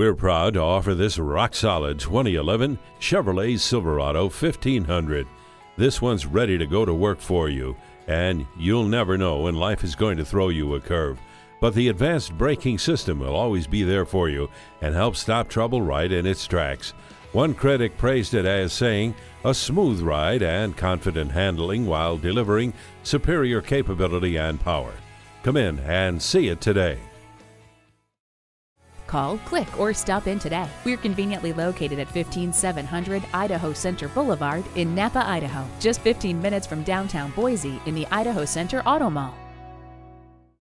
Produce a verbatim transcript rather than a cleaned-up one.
We're proud to offer this rock-solid twenty eleven Chevrolet Silverado fifteen hundred. This one's ready to go to work for you, and you'll never know when life is going to throw you a curve. But the advanced braking system will always be there for you and help stop trouble right in its tracks. One critic praised it as saying, "A smooth ride and confident handling while delivering superior capability and power." Come in and see it today. Call, click, or stop in today. We're conveniently located at fifteen seven hundred Idaho Center Boulevard in Nampa, Idaho, just fifteen minutes from downtown Boise in the Idaho Center Auto Mall.